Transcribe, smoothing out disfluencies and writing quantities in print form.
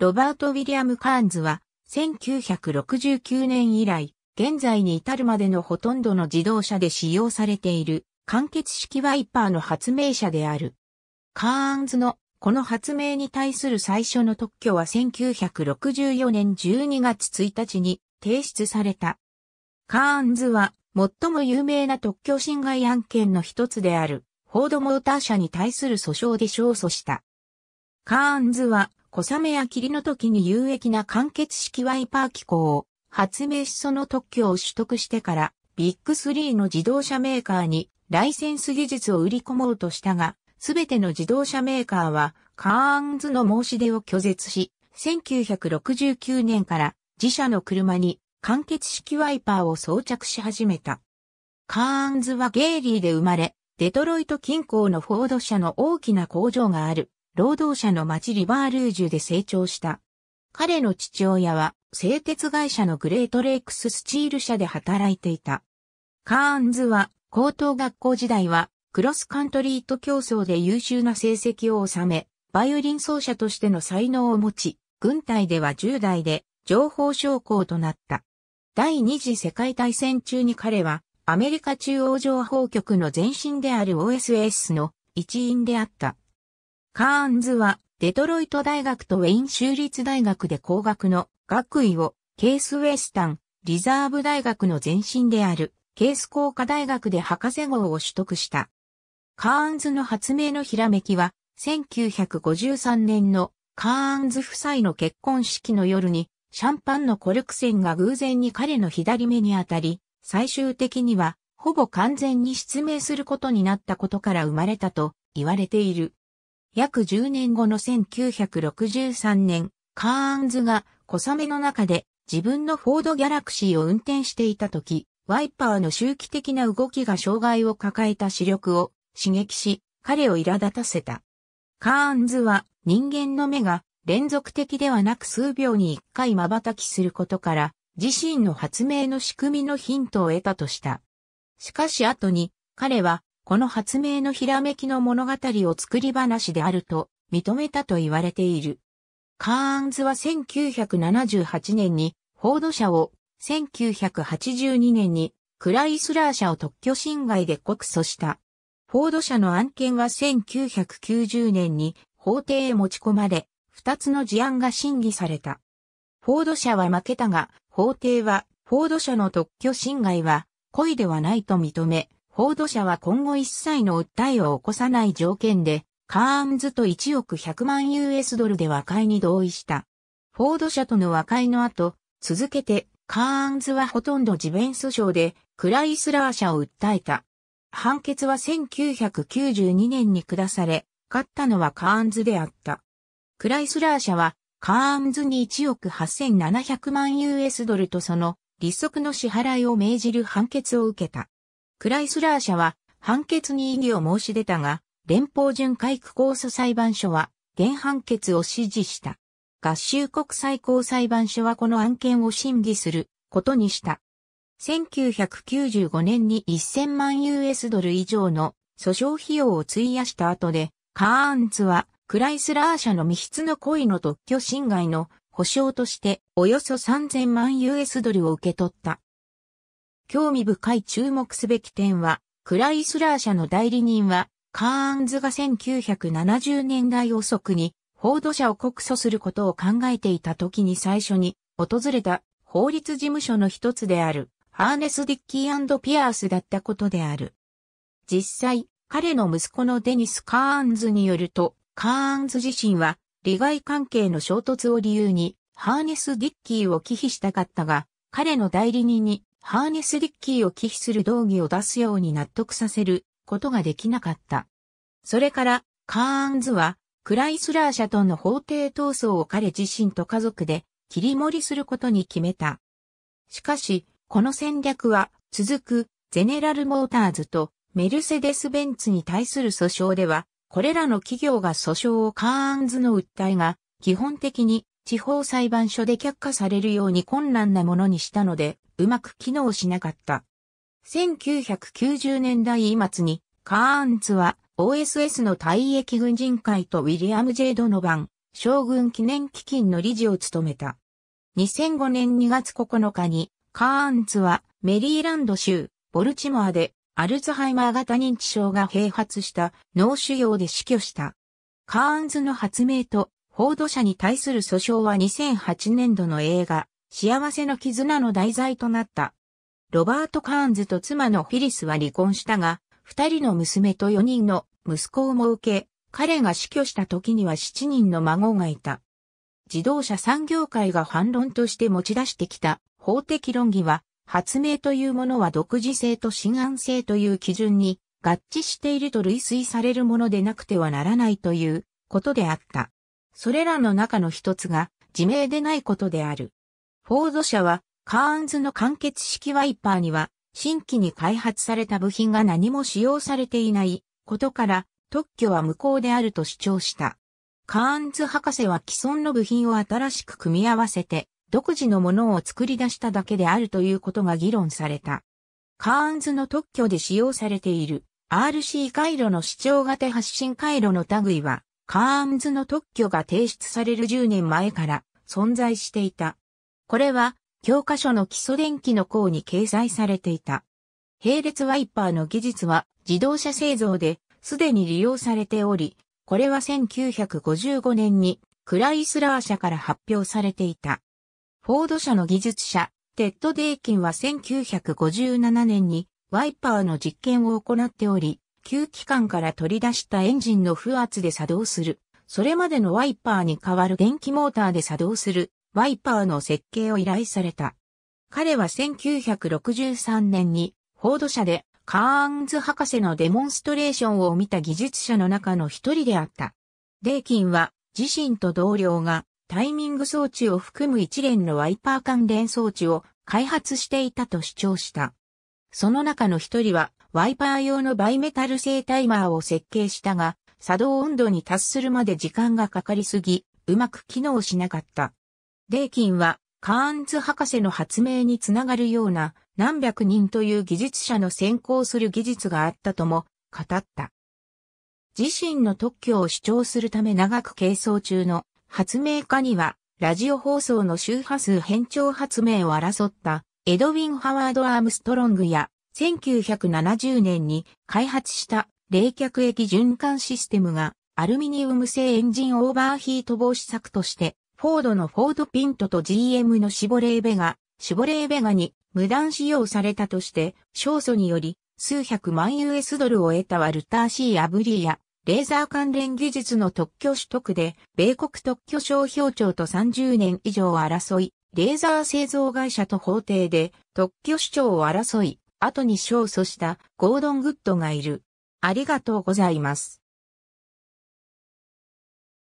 ロバート・ウィリアム・カーンズは、1969年以来、現在に至るまでのほとんどの自動車で使用されている、間欠式ワイパーの発明者である。カーンズのこの発明に対する最初の特許は1964年12月1日に提出された。カーンズは最も有名な特許侵害案件の一つであるフォードモーター社に対する訴訟で勝訴した。カーンズは小雨や霧の時に有益な間欠式ワイパー機構を発明しその特許を取得してからビッグ3の自動車メーカーにライセンス技術を売り込もうとしたが、すべての自動車メーカーはカーンズの申し出を拒絶し、1969年から自社の車に間欠式ワイパーを装着し始めた。カーンズはゲーリーで生まれ、デトロイト近郊のフォード社の大きな工場がある労働者の町リバールージュで成長した。彼の父親は製鉄会社のグレートレイクススチール社で働いていた。カーンズは高等学校時代はクロスカントリーと競争で優秀な成績を収め、バイオリン奏者としての才能を持ち、軍隊では10代で情報将校となった。第二次世界大戦中に彼はアメリカ中央情報局の前身である OSS の一員であった。カーンズはデトロイト大学とウェイン州立大学で工学の学位をケースウェスタンリザーブ大学の前身であるケース工科大学で博士号を取得した。カーンズの発明のひらめきは、1953年のカーンズ夫妻の結婚式の夜に、シャンパンのコルク栓が偶然に彼の左目に当たり、最終的には、ほぼ完全に失明することになったことから生まれたと言われている。約10年後の1963年、カーンズが小雨の中で自分のフォードギャラクシーを運転していたとき、ワイパーの周期的な動きが障害を抱えた視力を刺激し、彼を苛立たせた。カーンズは人間の目が連続的ではなく数秒に1回瞬きすることから、自身の発明の仕組みのヒントを得たとした。しかし後に彼はこの発明のひらめきの物語を作り話であると認めたと言われている。カーンズは1978年にフォード社を1982年にクライスラー社を特許侵害で告訴した。フォード社の案件は1990年に法廷へ持ち込まれ、2つの事案が審議された。フォード社は負けたが、法廷はフォード社の特許侵害は故意ではないと認め、フォード社は今後一切の訴えを起こさない条件で、カーンズと1億100万 US ドルで和解に同意した。フォード社との和解の後、続けて、カーンズはほとんど自弁訴訟でクライスラー社を訴えた。判決は1992年に下され、勝ったのはカーンズであった。クライスラー社はカーンズに1億8700万 US ドルとその利息の支払いを命じる判決を受けた。クライスラー社は判決に異議を申し出たが、連邦巡回区控訴裁判所は原判決を支持した。合衆国最高裁判所はこの案件を審議することにした。1995年に1000万 US ドル以上の訴訟費用を費やした後で、カーンズはクライスラー社の未必の故意の特許侵害の補償としておよそ3000万 US ドルを受け取った。興味深い注目すべき点は、クライスラー社の代理人は、カーンズが1970年代遅くにフォード社を告訴することを考えていた時に最初に訪れた法律事務所の一つであるアーネス・ディッキー&ピアースだったことである。実際、彼の息子のデニス・カーンズによると、カーンズ自身は利害関係の衝突を理由にアーネス・ディッキーを忌避したかったが、彼の代理人にアーネス・ディッキーを忌避する動議を出すように納得させることができなかった。それから、カーンズはクライスラー社との法廷闘争を彼自身と家族で切り盛りすることに決めた。しかし、この戦略は続くゼネラルモーターズとメルセデス・ベンツに対する訴訟では、これらの企業が訴訟をカーンズの訴えが基本的に地方裁判所で却下されるように困難なものにしたので、うまく機能しなかった。1990年代末にカーンズはOSS の退役軍人会とウィリアム・J・ドノバン、将軍記念基金の理事を務めた。2005年2月9日に、カーンツはメリーランド州、ボルチモアで、アルツハイマー型認知症が併発した脳腫瘍で死去した。カーンズの発明と報道者に対する訴訟は2008年度の映画、幸せの絆の題材となった。ロバート・カーンズと妻のフィリスは離婚したが、2人の娘と4人の息子をも受け、彼が死去した時には7人の孫がいた。自動車産業界が反論として持ち出してきた法的論議は、発明というものは独自性と真贋性という基準に合致していると類推されるものでなくてはならないということであった。それらの中の一つが自明でないことである。フォード社はカーンズの間欠式ワイパーには新規に開発された部品が何も使用されていないことから特許は無効であると主張した。カーンズ博士は既存の部品を新しく組み合わせて独自のものを作り出しただけであるということが議論された。カーンズの特許で使用されている RC 回路の視聴型発信回路の類は、カーンズの特許が提出される10年前から存在していた。これは教科書の基礎電気の項に掲載されていた。並列ワイパーの技術は自動車製造ですでに利用されており、これは1955年にクライスラー社から発表されていた。フォード社の技術者、テッド・デーキンは1957年にワイパーの実験を行っており、給気管から取り出したエンジンの負圧で作動する、それまでのワイパーに代わる電気モーターで作動する、ワイパーの設計を依頼された。彼は1963年にフォード社でカーンズ博士のデモンストレーションを見た技術者の中の一人であった。デーキンは自身と同僚が、タイミング装置を含む一連のワイパー関連装置を開発していたと主張した。その中の一人はワイパー用のバイメタル製タイマーを設計したが、作動温度に達するまで時間がかかりすぎ、うまく機能しなかった。デーキンはカーンズ博士の発明につながるような何百人という技術者の先行する技術があったとも語った。自身の特許を主張するため長く係争中の発明家には、ラジオ放送の周波数変調発明を争った、エドウィン・ハワード・アームストロングや、1970年に開発した冷却液循環システムが、アルミニウム製エンジンオーバーヒート防止策として、フォードのフォードピントと GM のシボレーベガに無断使用されたとして、勝訴により、数百万 US ドルを得たワルター・C・アブリーや、レーザー関連技術の特許取得で、米国特許商標庁と30年以上争い、レーザー製造会社と法廷で特許主張を争い、後に勝訴したゴードン・グッドがいる。ありがとうございます。